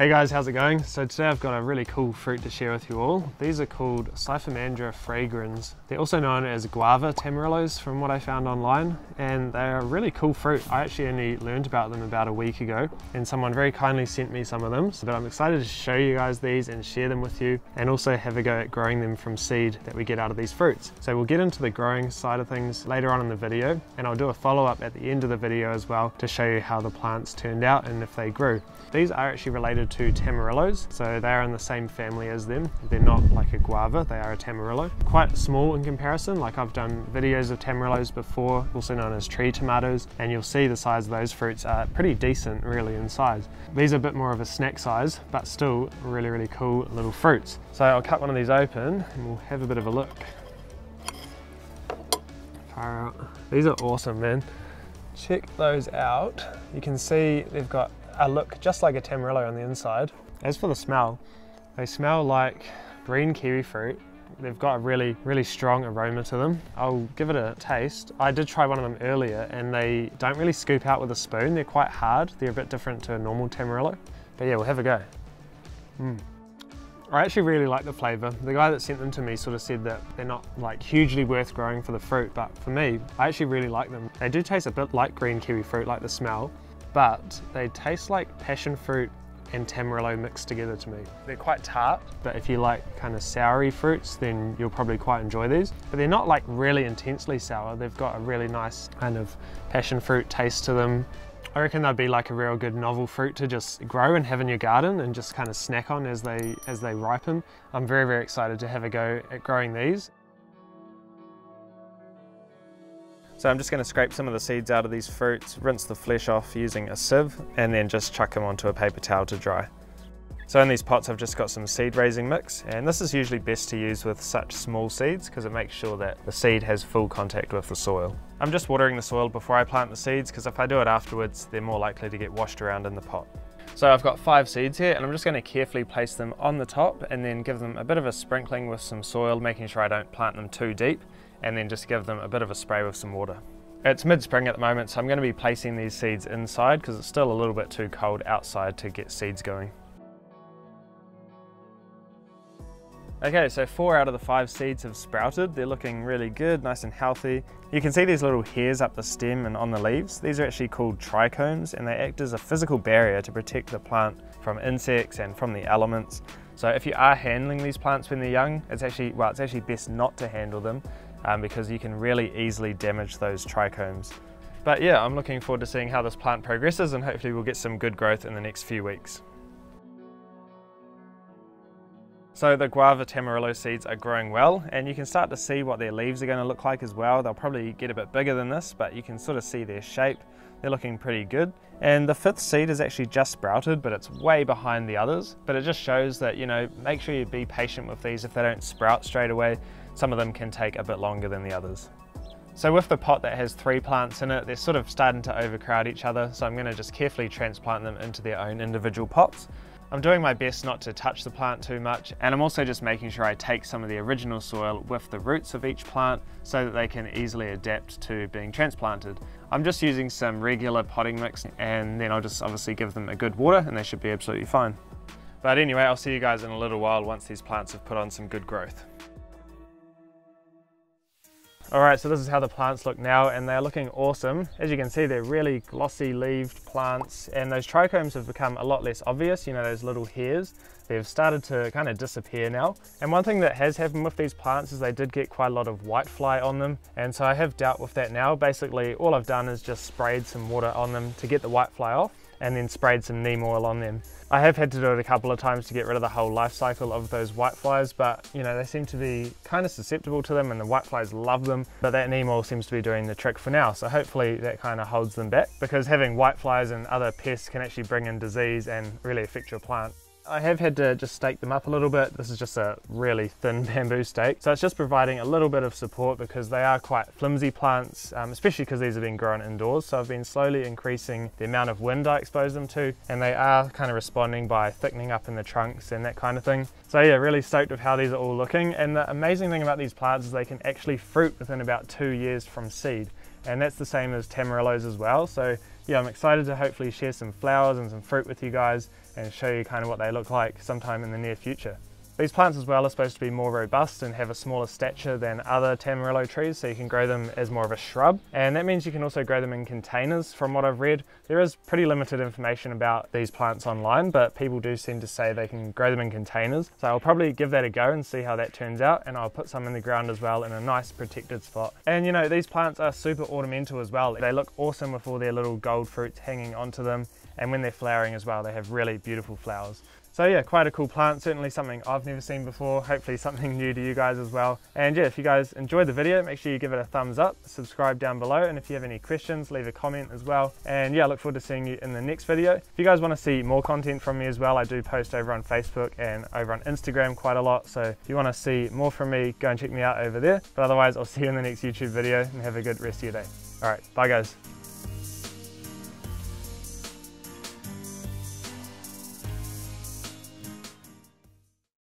Hey guys, how's it going? So today I've got a really cool fruit to share with you all. These are called Cyphomandra fragrans. They're also known as Guava Tamarillos from what I found online, and they're a really cool fruit. I actually only learned about them about a week ago, and someone very kindly sent me some of them. But I'm excited to show you guys these and share them with you, and also have a go at growing them from seed that we get out of these fruits. So we'll get into the growing side of things later on in the video, and I'll do a follow-up at the end of the video as well to show you how the plants turned out and if they grew. These are actually related to tamarillos, so they are in the same family as them. They're not like a guava, they are a tamarillo. Quite small in comparison. Like, I've done videos of tamarillos before, also known as tree tomatoes, and you'll see the size of those fruits are pretty decent really in size. These are a bit more of a snack size, but still really cool little fruits. So I'll cut one of these open and we'll have a bit of a look. Far out. These are awesome, man. Check those out. You can see they've got a look just like a tamarillo on the inside. As for the smell, they smell like green kiwi fruit. They've got a really strong aroma to them. I'll give it a taste. I did try one of them earlier and they don't really scoop out with a spoon. They're quite hard. They're a bit different to a normal tamarillo. But yeah, we'll have a go. I actually really like the flavour. The guy that sent them to me sort of said that they're not like hugely worth growing for the fruit, but for me, I actually really like them. They do taste a bit like green kiwi fruit, like the smell, but they taste like passion fruit and tamarillo mixed together to me. They're quite tart, but if you like kind of soury fruits, then you'll probably quite enjoy these. But they're not like really intensely sour. They've got a really nice kind of passion fruit taste to them. I reckon they'd be like a real good novel fruit to just grow and have in your garden and just kind of snack on as they ripen. I'm very excited to have a go at growing these. So I'm just going to scrape some of the seeds out of these fruits, rinse the flesh off using a sieve, and then just chuck them onto a paper towel to dry. So in these pots I've just got some seed raising mix, and this is usually best to use with such small seeds because it makes sure that the seed has full contact with the soil. I'm just watering the soil before I plant the seeds because if I do it afterwards they're more likely to get washed around in the pot. So I've got 5 seeds here and I'm just going to carefully place them on the top and then give them a bit of a sprinkling with some soil, making sure I don't plant them too deep, and then just give them a bit of a spray with some water. It's mid-spring at the moment, so I'm going to be placing these seeds inside because it's still a little bit too cold outside to get seeds going. Okay, so 4 out of the 5 seeds have sprouted. They're looking really good, nice and healthy. You can see these little hairs up the stem and on the leaves. These are actually called trichomes, and they act as a physical barrier to protect the plant from insects and from the elements. So if you are handling these plants when they're young, it's actually best not to handle them because you can really easily damage those trichomes. But yeah, I'm looking forward to seeing how this plant progresses, and hopefully we'll get some good growth in the next few weeks. So the guava tamarillo seeds are growing well, and you can start to see what their leaves are going to look like as well. They'll probably get a bit bigger than this, but you can sort of see their shape. They're looking pretty good. And the 5th seed is actually just sprouted, but it's way behind the others. But it just shows that, you know, make sure you be patient with these. If they don't sprout straight away, some of them can take a bit longer than the others. So with the pot that has 3 plants in it, they're sort of starting to overcrowd each other. So I'm going to just carefully transplant them into their own individual pots. I'm doing my best not to touch the plant too much, and I'm also just making sure I take some of the original soil with the roots of each plant so that they can easily adapt to being transplanted. I'm just using some regular potting mix, and then I'll just obviously give them a good water and they should be absolutely fine. But anyway, I'll see you guys in a little while once these plants have put on some good growth. Alright, so this is how the plants look now, and they're looking awesome. As you can see, they're really glossy leaved plants, and those trichomes have become a lot less obvious, you know, those little hairs. They've started to kind of disappear now. And one thing that has happened with these plants is they did get quite a lot of whitefly on them, and so I have dealt with that now. Basically, all I've done is just sprayed some water on them to get the whitefly off, and then sprayed some neem oil on them. I have had to do it a couple of times to get rid of the whole life cycle of those whiteflies, but you know, they seem to be kind of susceptible to them and the whiteflies love them, but that neem oil seems to be doing the trick for now. So hopefully that kind of holds them back, because having whiteflies and other pests can actually bring in disease and really affect your plant. I have had to just stake them up a little bit. This is just a really thin bamboo stake. So it's just providing a little bit of support because they are quite flimsy plants, especially because these have been grown indoors. So I've been slowly increasing the amount of wind I expose them to, and they are kind of responding by thickening up in the trunks and that kind of thing. So yeah, really stoked with how these are all looking. And the amazing thing about these plants is they can actually fruit within about 2 years from seed. And that's the same as tamarillos as well. So yeah, I'm excited to hopefully share some flowers and some fruit with you guys, and show you kind of what they look like sometime in the near future. These plants as well are supposed to be more robust and have a smaller stature than other Tamarillo trees, so you can grow them as more of a shrub, and that means you can also grow them in containers. From what I've read, there is pretty limited information about these plants online, but people do seem to say they can grow them in containers, so I'll probably give that a go and see how that turns out, and I'll put some in the ground as well in a nice protected spot. And you know, these plants are super ornamental as well. They look awesome with all their little gold fruits hanging onto them, and when they're flowering as well, they have really beautiful flowers. So yeah, quite a cool plant, certainly something I've never seen before, hopefully something new to you guys as well. And yeah, if you guys enjoyed the video, make sure you give it a thumbs up, subscribe down below, and if you have any questions, leave a comment as well. And yeah, I look forward to seeing you in the next video. If you guys want to see more content from me as well, I do post over on Facebook and over on Instagram quite a lot, so if you want to see more from me, go and check me out over there. But otherwise, I'll see you in the next YouTube video, and have a good rest of your day. Alright, bye guys.